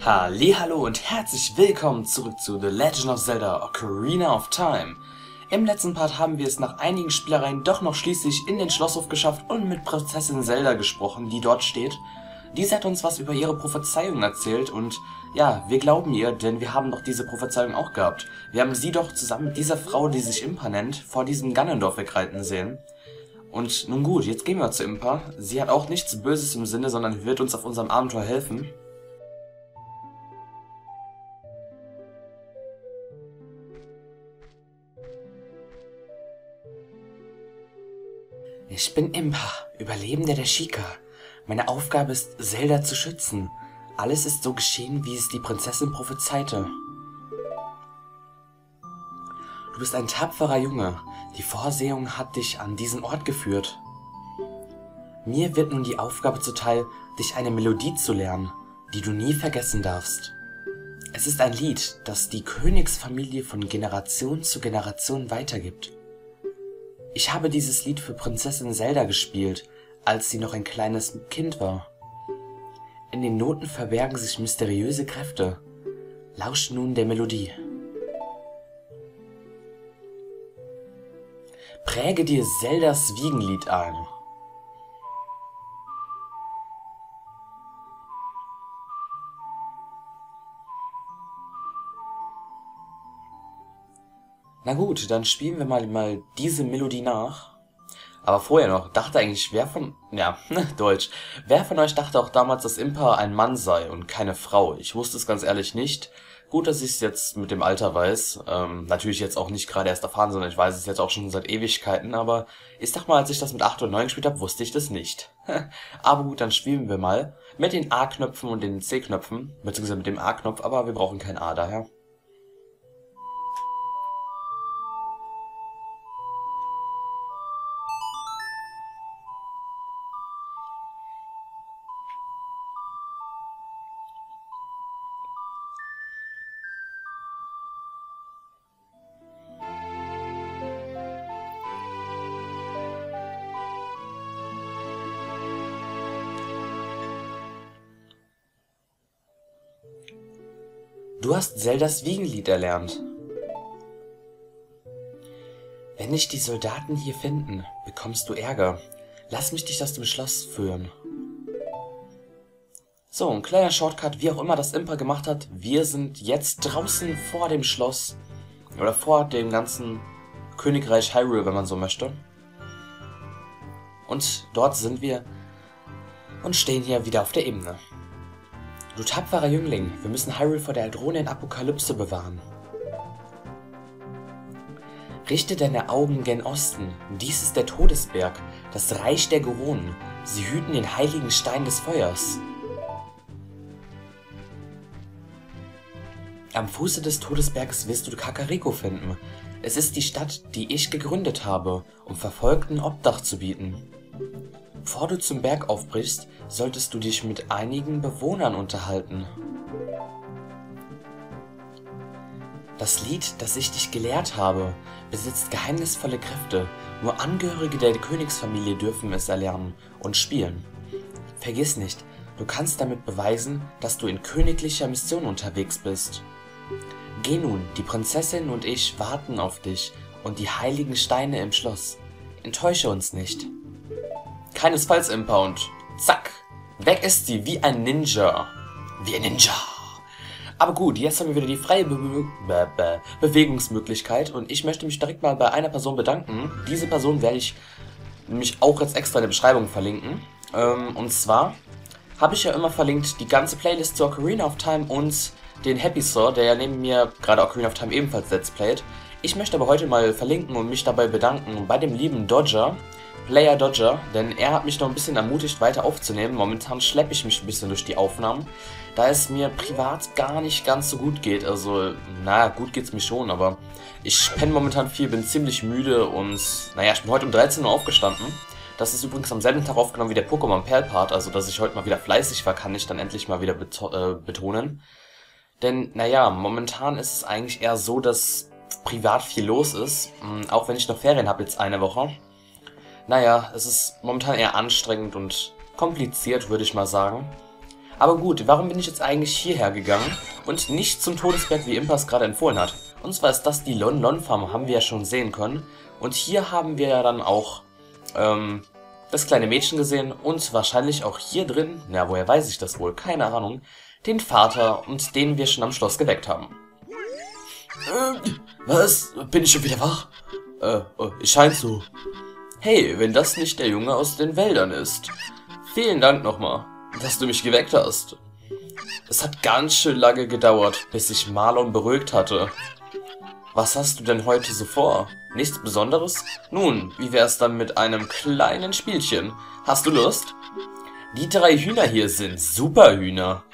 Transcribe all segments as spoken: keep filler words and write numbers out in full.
Hallihallo und herzlich willkommen zurück zu The Legend of Zelda Ocarina of Time. Im letzten Part haben wir es nach einigen Spielereien doch noch schließlich in den Schlosshof geschafft und mit Prinzessin Zelda gesprochen, die dort steht. Diese hat uns was über ihre Prophezeiung erzählt und ja, wir glauben ihr, denn wir haben doch diese Prophezeiung auch gehabt. Wir haben sie doch zusammen mit dieser Frau, die sich Impa nennt, vor diesem Gannendorf wegreiten sehen. Und nun gut, jetzt gehen wir zu Impa. Sie hat auch nichts Böses im Sinne, sondern wird uns auf unserem Abenteuer helfen. Ich bin Impa, Überlebender der Sheikah. Meine Aufgabe ist, Zelda zu schützen. Alles ist so geschehen, wie es die Prinzessin prophezeite. Du bist ein tapferer Junge. Die Vorsehung hat dich an diesen Ort geführt. Mir wird nun die Aufgabe zuteil, dich eine Melodie zu lernen, die du nie vergessen darfst. Es ist ein Lied, das die Königsfamilie von Generation zu Generation weitergibt. Ich habe dieses Lied für Prinzessin Zelda gespielt, als sie noch ein kleines Kind war. In den Noten verbergen sich mysteriöse Kräfte. Lausch nun der Melodie. Präge dir Zeldas Wiegenlied ein. Na gut, dann spielen wir mal, mal diese Melodie nach. Aber vorher noch, dachte eigentlich, wer von... ja, Deutsch. Wer von euch dachte auch damals, dass Impa ein Mann sei und keine Frau? Ich wusste es ganz ehrlich nicht. Gut, dass ich es jetzt mit dem Alter weiß. Ähm, natürlich jetzt auch nicht gerade erst erfahren, sondern ich weiß es jetzt auch schon seit Ewigkeiten. Aber ich sag mal, als ich das mit acht und neun gespielt habe, wusste ich das nicht. Aber gut, dann spielen wir mal mit den A-Knöpfen und den C-Knöpfen. Beziehungsweise mit dem A-Knopf, aber wir brauchen kein A daher. Du hast Zeldas Wiegenlied erlernt. Wenn dich die Soldaten hier finden, bekommst du Ärger. Lass mich dich aus dem Schloss führen. So, ein kleiner Shortcut, wie auch immer das Impa gemacht hat. Wir sind jetzt draußen vor dem Schloss. Oder vor dem ganzen Königreich Hyrule, wenn man so möchte. Und dort sind wir und stehen hier wieder auf der Ebene. Du tapferer Jüngling, wir müssen Hyrule vor der drohenden Apokalypse bewahren. Richte deine Augen gen Osten, dies ist der Todesberg, das Reich der Guronen. Sie hüten den heiligen Stein des Feuers. Am Fuße des Todesberges wirst du Kakariko finden. Es ist die Stadt, die ich gegründet habe, um Verfolgten Obdach zu bieten. Bevor du zum Berg aufbrichst, solltest du dich mit einigen Bewohnern unterhalten. Das Lied, das ich dich gelehrt habe, besitzt geheimnisvolle Kräfte. Nur Angehörige der Königsfamilie dürfen es erlernen und spielen. Vergiss nicht, du kannst damit beweisen, dass du in königlicher Mission unterwegs bist. Geh nun, die Prinzessin und ich warten auf dich und die heiligen Steine im Schloss. Enttäusche uns nicht. Keinesfalls, Impa, und zack, weg ist sie, wie ein Ninja. Wie ein Ninja. Aber gut, jetzt haben wir wieder die freie Be Be Be Bewegungsmöglichkeit und ich möchte mich direkt mal bei einer Person bedanken. Diese Person werde ich nämlich auch jetzt extra in der Beschreibung verlinken. Ähm, und zwar habe ich ja immer verlinkt die ganze Playlist zu Ocarina of Time und den Happy Saw, der ja neben mir gerade Ocarina of Time ebenfalls Let's Playt. Ich möchte aber heute mal verlinken und mich dabei bedanken bei dem lieben Dodger, Player Dodger, denn er hat mich noch ein bisschen ermutigt, weiter aufzunehmen. Momentan schleppe ich mich ein bisschen durch die Aufnahmen, da es mir privat gar nicht ganz so gut geht. Also, naja, gut geht's mir schon, aber ich penne momentan viel, bin ziemlich müde und, naja, ich bin heute um dreizehn Uhr aufgestanden. Das ist übrigens am selben Tag aufgenommen wie der Pokémon Perl Part, also dass ich heute mal wieder fleißig war, kann ich dann endlich mal wieder beto- äh, betonen. Denn, naja, momentan ist es eigentlich eher so, dass privat viel los ist, auch wenn ich noch Ferien habe, jetzt eine Woche. Naja, es ist momentan eher anstrengend und kompliziert, würde ich mal sagen. Aber gut, warum bin ich jetzt eigentlich hierher gegangen und nicht zum Todesberg, wie Impa es gerade empfohlen hat? Und zwar ist das die Lon Lon Farm, haben wir ja schon sehen können. Und hier haben wir ja dann auch ähm, das kleine Mädchen gesehen und wahrscheinlich auch hier drin, na woher weiß ich das wohl, keine Ahnung, den Vater, und den wir schon am Schloss geweckt haben. Äh, was? Bin ich schon wieder wach? Äh, äh, scheint so. Hey, wenn das nicht der Junge aus den Wäldern ist. Vielen Dank nochmal, dass du mich geweckt hast. Es hat ganz schön lange gedauert, bis ich Malon beruhigt hatte. Was hast du denn heute so vor? Nichts Besonderes? Nun, wie wär's dann mit einem kleinen Spielchen? Hast du Lust? Die drei Hühner hier sind Superhühner.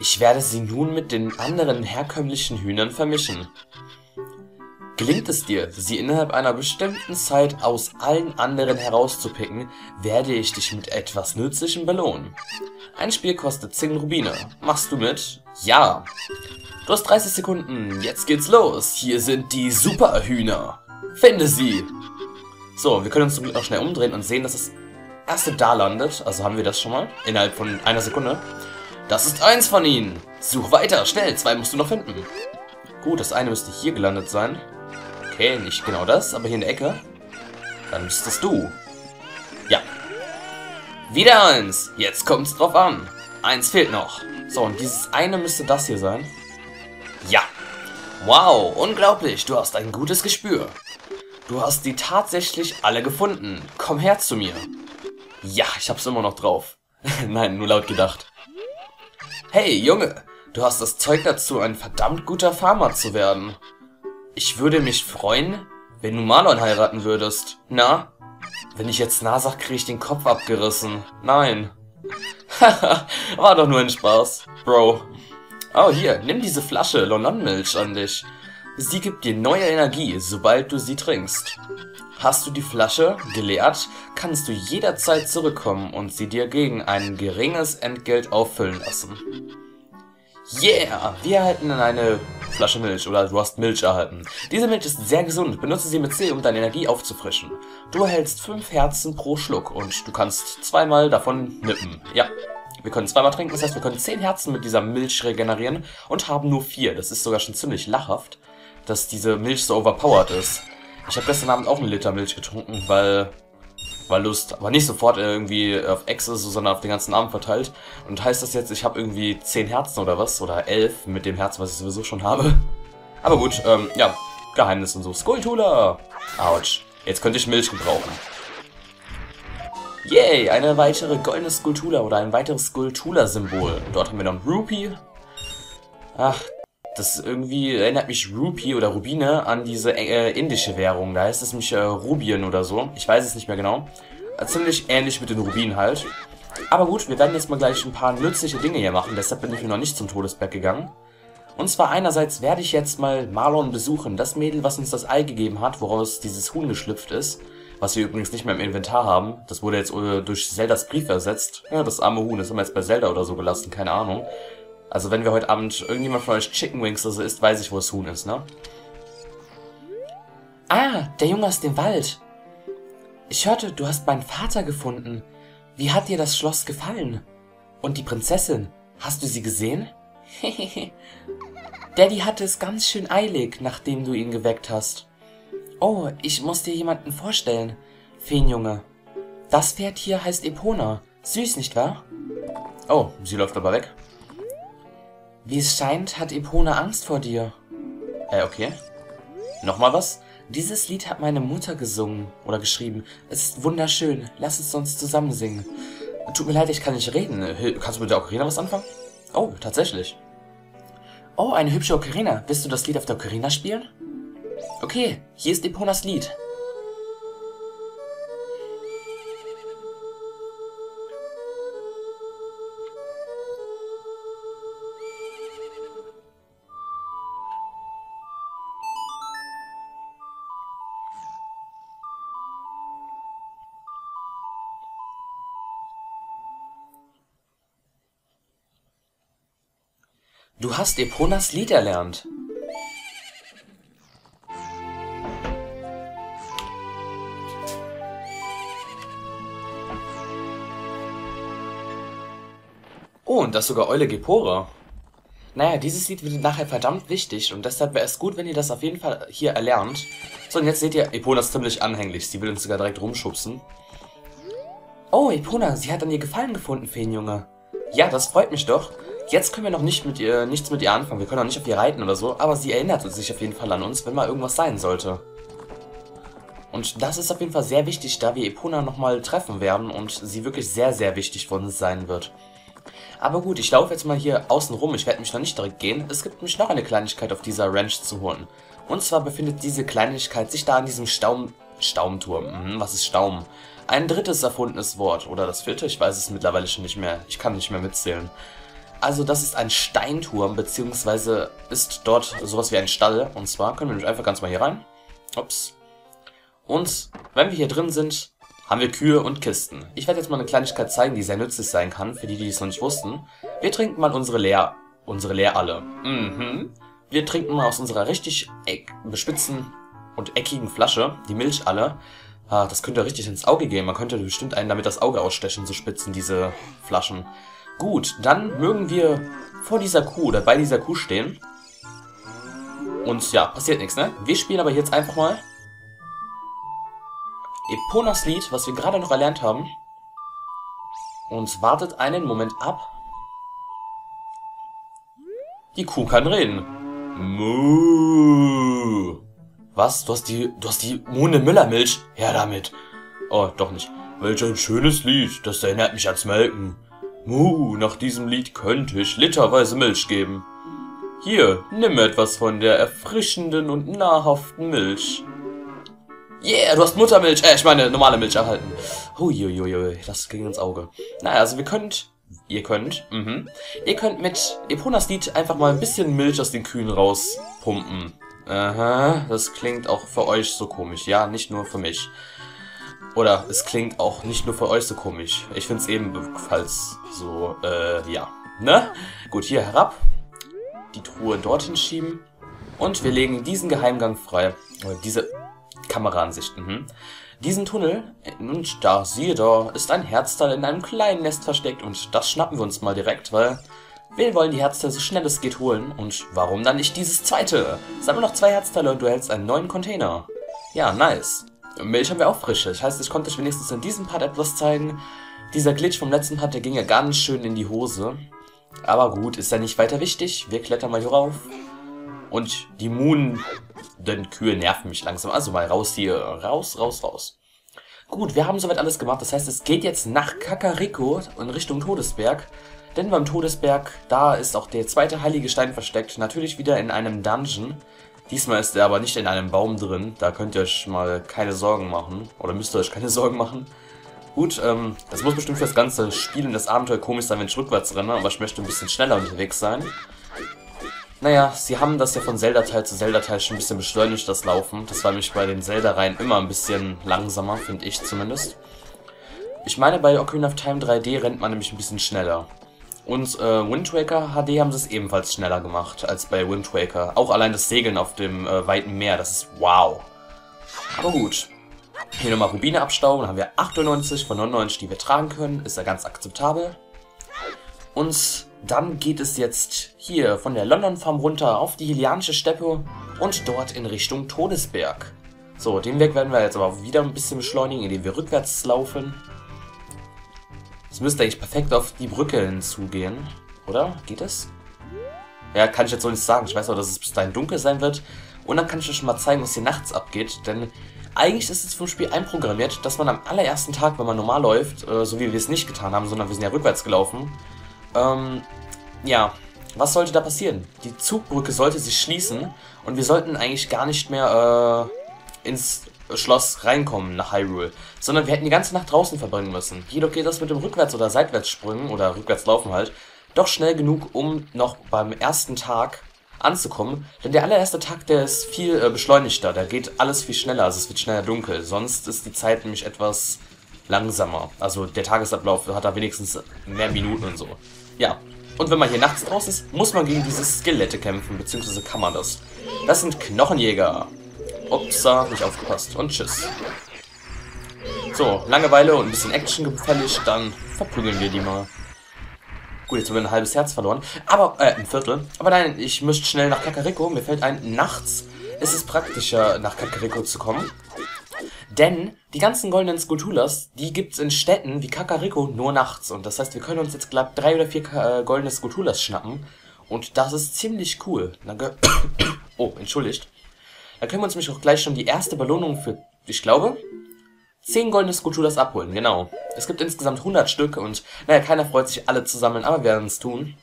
Ich werde sie nun mit den anderen herkömmlichen Hühnern vermischen. Gelingt es dir, sie innerhalb einer bestimmten Zeit aus allen anderen herauszupicken, werde ich dich mit etwas Nützlichem belohnen. Ein Spiel kostet zehn Rubine. Machst du mit? Ja. Du hast dreißig Sekunden. Jetzt geht's los. Hier sind die Superhühner. Finde sie. So, wir können uns zum Glück noch schnell umdrehen und sehen, dass das erste da landet. Also haben wir das schon mal. Innerhalb von einer Sekunde. Das ist eins von ihnen. Such weiter. Schnell. Zwei musst du noch finden. Gut, das eine müsste hier gelandet sein. Okay, nicht genau das, aber hier in der Ecke. Dann müsstest du. Ja. Wieder eins. Jetzt kommt's drauf an. Eins fehlt noch. So, und dieses eine müsste das hier sein. Ja. Wow, unglaublich. Du hast ein gutes Gespür. Du hast die tatsächlich alle gefunden. Komm her zu mir. Ja, ich hab's immer noch drauf. Nein, nur laut gedacht. Hey, Junge. Du hast das Zeug dazu, ein verdammt guter Farmer zu werden. Ich würde mich freuen, wenn du Malon heiraten würdest. Na? Wenn ich jetzt nah sag, kriege ich den Kopf abgerissen. Nein. Haha, war doch nur ein Spaß, Bro. Oh, hier, nimm diese Flasche Lon Lon Milch an dich. Sie gibt dir neue Energie, sobald du sie trinkst. Hast du die Flasche geleert, kannst du jederzeit zurückkommen und sie dir gegen ein geringes Entgelt auffüllen lassen. Yeah, wir erhalten eine Flasche Milch, oder du hast Milch erhalten. Diese Milch ist sehr gesund, benutze sie mit C, um deine Energie aufzufrischen. Du erhältst fünf Herzen pro Schluck und du kannst zweimal davon nippen. Ja, wir können zweimal trinken, das heißt, wir können zehn Herzen mit dieser Milch regenerieren und haben nur vier. Das ist sogar schon ziemlich lachhaft, dass diese Milch so overpowered ist. Ich habe gestern Abend auch einen Liter Milch getrunken, weil... war Lust, aber nicht sofort irgendwie auf Exes, sondern auf den ganzen Abend verteilt. Und heißt das jetzt, ich habe irgendwie zehn Herzen oder was? Oder elf mit dem Herz, was ich sowieso schon habe. Aber gut, ähm, ja, Geheimnis und so. Skulltula! Autsch, jetzt könnte ich Milch gebrauchen. Yay, eine weitere goldene Skulltula oder ein weiteres Skulltula-Symbol. Dort haben wir noch ein Rupee. Ach, das irgendwie erinnert mich Rupee oder Rubine an diese äh, indische Währung. Da heißt es nämlich äh, Rubien oder so. Ich weiß es nicht mehr genau. Ziemlich ähnlich mit den Rubinen halt. Aber gut, wir werden jetzt mal gleich ein paar nützliche Dinge hier machen. Deshalb bin ich mir noch nicht zum Todesberg gegangen. Und zwar einerseits werde ich jetzt mal Malon besuchen. Das Mädel, was uns das Ei gegeben hat, woraus dieses Huhn geschlüpft ist. Was wir übrigens nicht mehr im Inventar haben. Das wurde jetzt äh, durch Zeldas Brief ersetzt. Ja, das arme Huhn, das haben wir jetzt bei Zelda oder so gelassen. Keine Ahnung. Also wenn wir heute Abend irgendjemand von euch Chicken Wings oder so isst, weiß ich, wo das Huhn ist, ne? Ah, der Junge aus dem Wald. Ich hörte, du hast meinen Vater gefunden. Wie hat dir das Schloss gefallen? Und die Prinzessin, hast du sie gesehen? Hehehe. Daddy hatte es ganz schön eilig, nachdem du ihn geweckt hast. Oh, ich muss dir jemanden vorstellen, Feenjunge. Das Pferd hier heißt Epona. Süß, nicht wahr? Oh, sie läuft aber weg. Wie es scheint, hat Epona Angst vor dir. Äh, okay. Nochmal was? Dieses Lied hat meine Mutter gesungen oder geschrieben. Es ist wunderschön. Lass es uns zusammen singen. Tut mir leid, ich kann nicht reden. Kannst du mit der Ocarina was anfangen? Oh, tatsächlich. Oh, eine hübsche Ocarina. Willst du das Lied auf der Ocarina spielen? Okay, hier ist Eponas Lied. Du hast Eponas Lied erlernt. Oh, und das sogar Eule Gepora. Naja, dieses Lied wird nachher verdammt wichtig und deshalb wäre es gut, wenn ihr das auf jeden Fall hier erlernt. So, und jetzt seht ihr, Epona ist ziemlich anhänglich. Sie will uns sogar direkt rumschubsen. Oh, Epona, sie hat an ihr Gefallen gefunden, Feenjunge. Ja, das freut mich doch. Jetzt können wir noch nicht mit ihr, nichts mit ihr anfangen. Wir können auch nicht auf ihr reiten oder so, aber sie erinnert sich auf jeden Fall an uns, wenn mal irgendwas sein sollte. Und das ist auf jeden Fall sehr wichtig, da wir Epona nochmal treffen werden und sie wirklich sehr, sehr wichtig für uns sein wird. Aber gut, ich laufe jetzt mal hier außen rum. Ich werde mich noch nicht direkt gehen. Es gibt nämlich noch eine Kleinigkeit auf dieser Ranch zu holen. Und zwar befindet diese Kleinigkeit sich da an diesem Staum... Staumturm. Hm, was ist Staum? Ein drittes erfundenes Wort. Oder das vierte? Ich weiß es mittlerweile schon nicht mehr. Ich kann nicht mehr mitzählen. Also das ist ein Steinturm, beziehungsweise ist dort sowas wie ein Stall. Und zwar können wir nämlich einfach ganz mal hier rein. Ups. Und wenn wir hier drin sind, haben wir Kühe und Kisten. Ich werde jetzt mal eine Kleinigkeit zeigen, die sehr nützlich sein kann, für die, die es noch nicht wussten. Wir trinken mal unsere Leer... unsere Leeralle. Mhm. Wir trinken mal aus unserer richtig eck, bespitzen und eckigen Flasche, die Milchalle. Ah, das könnte richtig ins Auge gehen. Man könnte bestimmt einen damit das Auge ausstechen, so spitzen diese Flaschen. Gut, dann mögen wir vor dieser Kuh oder bei dieser Kuh stehen. Und ja, passiert nichts, ne? Wir spielen aber jetzt einfach mal Eponas Lied, was wir gerade noch erlernt haben. Und wartet einen Moment ab. Die Kuh kann reden. Muuu. Was? Du hast die, du hast die Mone-Müller-Milch? Her damit. Oh, doch nicht. Welch ein schönes Lied. Das erinnert mich ans Melken. Muh, nach diesem Lied könnte ich literweise Milch geben. Hier, nimm etwas von der erfrischenden und nahrhaften Milch. Yeah, du hast Muttermilch, äh, ich meine normale Milch erhalten. Huiuiuiui, das ging ins Auge. Naja, also wir könnt, ihr könnt, mhm, ihr könnt mit Eponas Lied einfach mal ein bisschen Milch aus den Kühen rauspumpen. Aha, das klingt auch für euch so komisch, ja, nicht nur für mich. Oder es klingt auch nicht nur für euch so komisch. Ich find's ebenfalls so, äh, ja. Ne? Gut, hier herab. Die Truhe dorthin schieben. Und wir legen diesen Geheimgang frei. Oder diese Kameraansicht, mhm. Diesen Tunnel, und da, siehe da, ist ein Herzteil in einem kleinen Nest versteckt. Und das schnappen wir uns mal direkt, weil wir wollen die Herzteile so schnell es geht holen. Und warum dann nicht dieses zweite? Sammle noch zwei Herzteile und du erhältst einen neuen Container. Ja, nice. Milch haben wir auch frische. Das heißt, ich konnte euch wenigstens in diesem Part etwas zeigen. Dieser Glitch vom letzten Part, der ging ja ganz schön in die Hose. Aber gut, ist ja nicht weiter wichtig. Wir klettern mal hier rauf. Und die Moon... denn Kühe nerven mich langsam. Also mal raus hier. Raus, raus, raus. Gut, wir haben soweit alles gemacht. Das heißt, es geht jetzt nach Kakariko in Richtung Todesberg. Denn beim Todesberg, da ist auch der zweite heilige Stein versteckt. Natürlich wieder in einem Dungeon. Diesmal ist er aber nicht in einem Baum drin, da könnt ihr euch mal keine Sorgen machen. Oder müsst ihr euch keine Sorgen machen. Gut, ähm, das muss bestimmt für das ganze Spiel und das Abenteuer komisch sein, wenn ich rückwärts renne, aber ich möchte ein bisschen schneller unterwegs sein. Naja, sie haben das ja von Zelda-Teil zu Zelda-Teil schon ein bisschen beschleunigt, das Laufen. Das war nämlich bei den Zelda-Reihen immer ein bisschen langsamer, finde ich zumindest. Ich meine, bei Ocarina of Time drei D rennt man nämlich ein bisschen schneller. Und äh, Wind Waker H D haben sie es ebenfalls schneller gemacht als bei Wind Waker. Auch allein das Segeln auf dem äh, weiten Meer, das ist wow. Aber gut. Hier nochmal Rubine abstauben, dann haben wir achtundneunzig von neunundneunzig, die wir tragen können. Ist ja ganz akzeptabel. Und dann geht es jetzt hier von der Lon Lon Farm runter auf die helianische Steppe und dort in Richtung Todesberg. So, den Weg werden wir jetzt aber wieder ein bisschen beschleunigen, indem wir rückwärts laufen. Es müsste eigentlich perfekt auf die Brücke hinzugehen, oder? Geht es? Ja, kann ich jetzt so nicht sagen. Ich weiß auch, dass es bis dahin dunkel sein wird. Und dann kann ich euch schon mal zeigen, was hier nachts abgeht. Denn eigentlich ist es vom Spiel einprogrammiert, dass man am allerersten Tag, wenn man normal läuft, äh, so wie wir es nicht getan haben, sondern wir sind ja rückwärts gelaufen. Ähm, ja, was sollte da passieren? Die Zugbrücke sollte sich schließen und wir sollten eigentlich gar nicht mehr äh, ins... Schloss reinkommen nach Hyrule, sondern wir hätten die ganze Nacht draußen verbringen müssen. Jedoch geht das mit dem Rückwärts- oder Seitwärtssprüngen oder Rückwärtslaufen halt doch schnell genug, um noch beim ersten Tag anzukommen, denn der allererste Tag, der ist viel äh, beschleunigter, da geht alles viel schneller, also es wird schneller dunkel, sonst ist die Zeit nämlich etwas langsamer, also der Tagesablauf hat da wenigstens mehr Minuten und so. Ja, und wenn man hier nachts draußen ist, muss man gegen diese Skelette kämpfen, beziehungsweise kann man das. Das sind Knochenjäger. Upsa, nicht aufgepasst. Und tschüss. So, Langeweile und ein bisschen Action gefällig, dann verprügeln wir die mal. Gut, jetzt haben wir ein halbes Herz verloren. Aber, äh, ein Viertel. Aber nein, ich müsste schnell nach Kakariko. Mir fällt ein, nachts ist es praktischer, nach Kakariko zu kommen. Denn die ganzen goldenen Skulltulas, die gibt's in Städten wie Kakariko nur nachts. Und das heißt, wir können uns jetzt, glaube ich, drei oder vier äh, goldene Skulltulas schnappen. Und das ist ziemlich cool. Danke. Oh, entschuldigt. Da können wir uns nämlich auch gleich schon die erste Belohnung für, ich glaube, zehn goldene Skulltulas abholen, genau. Es gibt insgesamt hundert Stück und, naja, keiner freut sich, alle zu sammeln, aber wir werden es tun.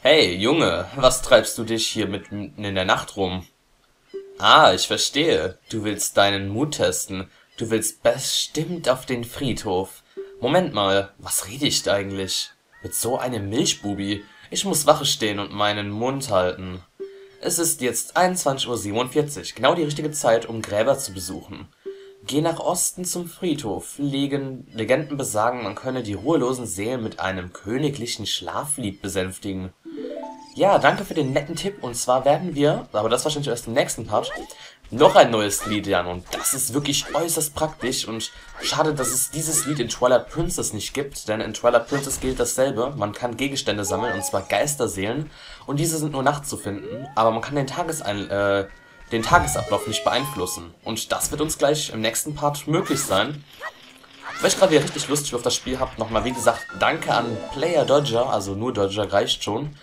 Hey, Junge, was treibst du dich hier mitten in der Nacht rum? Ah, ich verstehe. Du willst deinen Mut testen. Du willst bestimmt auf den Friedhof. Moment mal, was rede ich da eigentlich? Mit so einem Milchbubi? Ich muss Wache stehen und meinen Mund halten. Es ist jetzt einundzwanzig Uhr siebenundvierzig, genau die richtige Zeit, um Gräber zu besuchen. Geh nach Osten zum Friedhof. Legen, Legenden besagen, man könne die ruhelosen Seelen mit einem königlichen Schlaflied besänftigen. Ja, danke für den netten Tipp. Und zwar werden wir, aber das wahrscheinlich erst im nächsten Part, noch ein neues Lied lernen. Und das ist wirklich äußerst praktisch. Und schade, dass es dieses Lied in Twilight Princess nicht gibt. Denn in Twilight Princess gilt dasselbe. Man kann Gegenstände sammeln, und zwar Geisterseelen. Und diese sind nur nachts zu finden. Aber man kann den, Tagesein äh, den Tagesablauf nicht beeinflussen. Und das wird uns gleich im nächsten Part möglich sein. Weil ich gerade wieder richtig lustig auf das Spiel habe, nochmal, wie gesagt, danke an Player Dodger. Also nur Dodger reicht schon.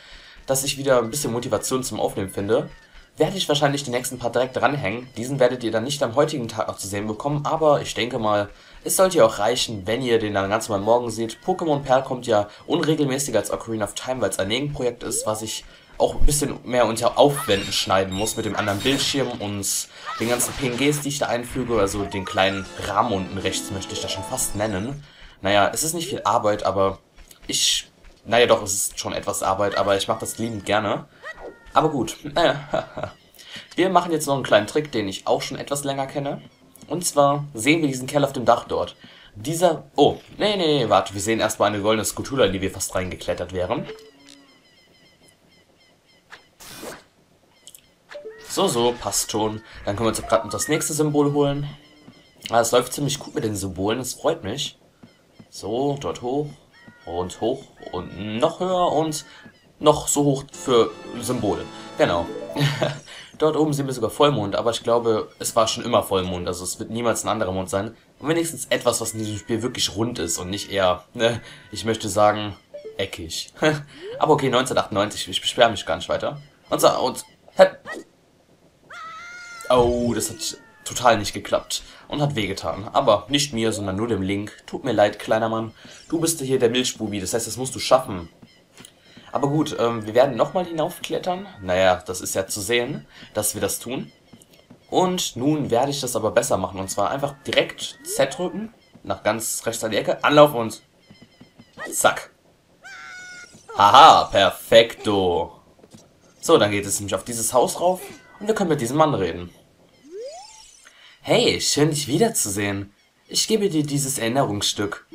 Dass ich wieder ein bisschen Motivation zum Aufnehmen finde, werde ich wahrscheinlich den nächsten Part direkt dranhängen. Diesen werdet ihr dann nicht am heutigen Tag noch zu sehen bekommen, aber ich denke mal, es sollte ja auch reichen, wenn ihr den dann ganz normal morgen seht. Pokémon Perl kommt ja unregelmäßiger als Ocarina of Time, weil es ein Nebenprojekt ist, was ich auch ein bisschen mehr unter Aufwänden schneiden muss mit dem anderen Bildschirm und den ganzen P N Gs, die ich da einfüge, also den kleinen Rahmen unten rechts möchte ich das schon fast nennen. Naja, es ist nicht viel Arbeit, aber ich... Naja, doch, es ist schon etwas Arbeit, aber ich mache das liebend gerne. Aber gut, naja. Wir machen jetzt noch einen kleinen Trick, den ich auch schon etwas länger kenne. Und zwar sehen wir diesen Kerl auf dem Dach dort. Dieser... Oh, nee, nee, nee, warte, wir sehen erstmal eine goldene Skulltula, in die wir fast reingeklettert wären. So, so, passt schon. Dann können wir uns auch gerade noch das nächste Symbol holen. Ah, es läuft ziemlich gut mit den Symbolen, das freut mich. So, dort hoch. Und hoch und noch höher und noch so hoch für Symbole. Genau. Dort oben sehen wir sogar Vollmond, aber ich glaube, es war schon immer Vollmond, also es wird niemals ein anderer Mond sein. Und wenigstens etwas, was in diesem Spiel wirklich rund ist und nicht eher, ne, ich möchte sagen, eckig. Aber okay, neunzehnhundertachtundneunzig, ich beschwere mich gar nicht weiter. Und so, und... Oh, das hat total nicht geklappt und hat wehgetan. Aber nicht mir, sondern nur dem Link. Tut mir leid, kleiner Mann. Du bist hier der Milchbubi, das heißt, das musst du schaffen. Aber gut, ähm, wir werden nochmal hinaufklettern. Naja, das ist ja zu sehen, dass wir das tun. Und nun werde ich das aber besser machen. Und zwar einfach direkt Z drücken, nach ganz rechts an die Ecke, Anlauf und zack. Haha, perfekto. So, dann geht es nämlich auf dieses Haus rauf und wir können mit diesem Mann reden. Hey, schön dich wiederzusehen. Ich gebe dir dieses Erinnerungsstück.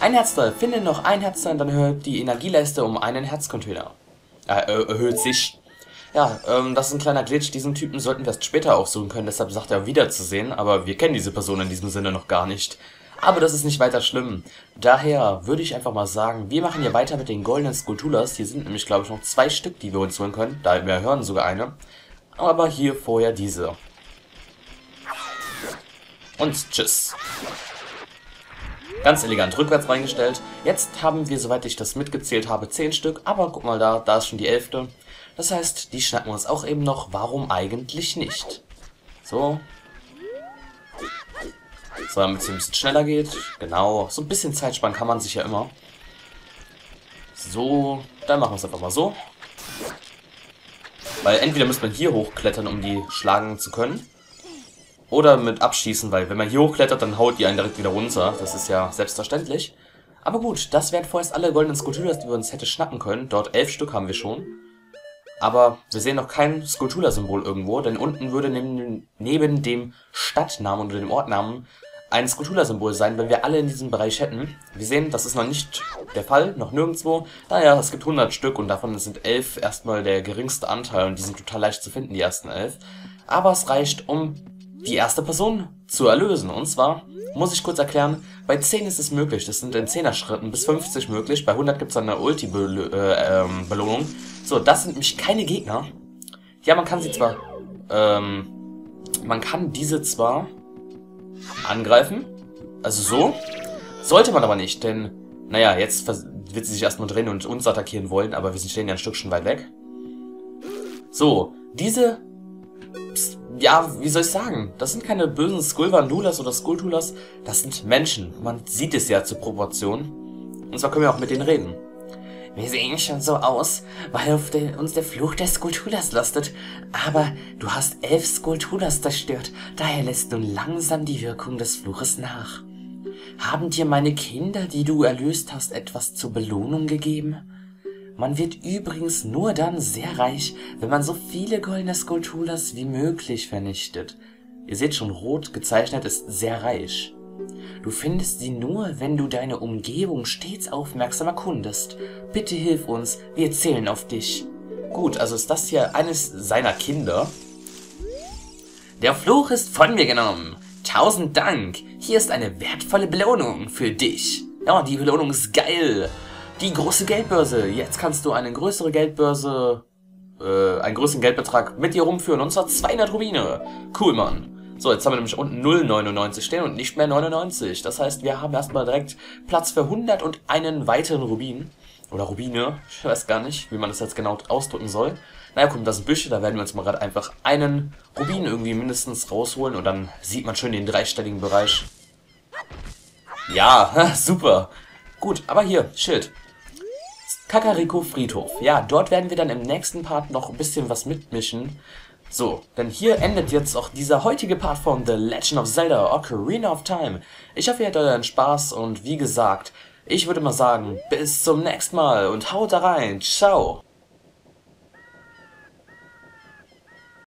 Ein Herzteil. Finde noch ein Herzteil, dann erhöht die Energieleiste um einen Herzcontainer. Äh, erhöht sich. Ja, ähm, das ist ein kleiner Glitch. Diesen Typen sollten wir erst später aufsuchen können, deshalb sagt er wiederzusehen. Aber wir kennen diese Person in diesem Sinne noch gar nicht. Aber das ist nicht weiter schlimm. Daher würde ich einfach mal sagen, wir machen hier weiter mit den goldenen Skulltulas. Hier sind nämlich, glaube ich, noch zwei Stück, die wir uns holen können. Da wir hören sogar eine. Aber hier vorher diese. Und tschüss. Ganz elegant rückwärts reingestellt. Jetzt haben wir, soweit ich das mitgezählt habe, zehn Stück. Aber guck mal da, da ist schon die elfte. Das heißt, die schnappen wir uns auch eben noch. Warum eigentlich nicht? So. So, damit es ein bisschen schneller geht. Genau. So ein bisschen Zeit sparen kann man sich ja immer. So. Dann machen wir es einfach mal so. Weil entweder muss man hier hochklettern, um die schlagen zu können. Oder mit abschießen, weil wenn man hier hochklettert, dann haut die einen direkt wieder runter. Das ist ja selbstverständlich. Aber gut, das wären vorerst alle goldenen Skulltulas, die wir uns hätte schnappen können. Dort elf Stück haben wir schon. Aber wir sehen noch kein Skulltula-Symbol irgendwo, denn unten würde neben, neben dem Stadtnamen oder dem Ortnamen ein Skulltula-Symbol sein, wenn wir alle in diesem Bereich hätten. Wir sehen, das ist noch nicht der Fall, noch nirgendwo. Naja, es gibt hundert Stück und davon sind elf erstmal der geringste Anteil und die sind total leicht zu finden, die ersten elf. Aber es reicht, um die erste Person zu erlösen, und zwar Muss ich kurz erklären, bei zehn ist es möglich, das sind in zehner Schritten bis fünfzig möglich, bei hundert gibt es dann eine Ulti-Belohnung. Äh, ähm, so, das sind nämlich keine Gegner. Ja, man kann sie zwar, ähm, man kann diese zwar angreifen, also so, sollte man aber nicht, denn, naja, jetzt wird sie sich erstmal drehen und uns attackieren wollen, aber wir stehen ja ein Stück schon weit weg. So, diese, pst, ja, wie soll ich sagen, das sind keine bösen Skullvandulas oder Skulltulas, das sind Menschen, man sieht es ja zur Proportion, und zwar können wir auch mit denen reden. Wir sehen schon so aus, weil auf den, uns der Fluch der Skulltulas lastet. Aber du hast elf Skulltulas zerstört, daher lässt nun langsam die Wirkung des Fluches nach. Haben dir meine Kinder, die du erlöst hast, etwas zur Belohnung gegeben? Man wird übrigens nur dann sehr reich, wenn man so viele goldene Skulltulas wie möglich vernichtet. Ihr seht schon, rot gezeichnet ist sehr reich. Du findest sie nur, wenn du deine Umgebung stets aufmerksam erkundest. Bitte hilf uns, wir zählen auf dich. Gut, also ist das hier eines seiner Kinder. Der Fluch ist von mir genommen. Tausend Dank. Hier ist eine wertvolle Belohnung für dich. Ja, die Belohnung ist geil. Die große Geldbörse. Jetzt kannst du eine größere Geldbörse, äh, einen größeren Geldbetrag mit dir rumführen. Und zwar zweihundert Rubine. Cool, Mann. So, jetzt haben wir nämlich unten null Komma neunundneunzig stehen und nicht mehr neunundneunzig. Das heißt, wir haben erstmal direkt Platz für hundert und einen weiteren Rubin. Oder Rubine. Ich weiß gar nicht, wie man das jetzt genau ausdrücken soll. Naja, guck, das sind Büsche. Da werden wir uns mal gerade einfach einen Rubin irgendwie mindestens rausholen. Und dann sieht man schön den dreistelligen Bereich. Ja, super. Gut, aber hier, Schild. Kakariko Friedhof. Ja, dort werden wir dann im nächsten Part noch ein bisschen was mitmischen. So, denn hier endet jetzt auch dieser heutige Part von The Legend of Zelda Ocarina of Time. Ich hoffe, ihr hattet euren Spaß und wie gesagt, ich würde mal sagen, bis zum nächsten Mal und haut da rein. Ciao.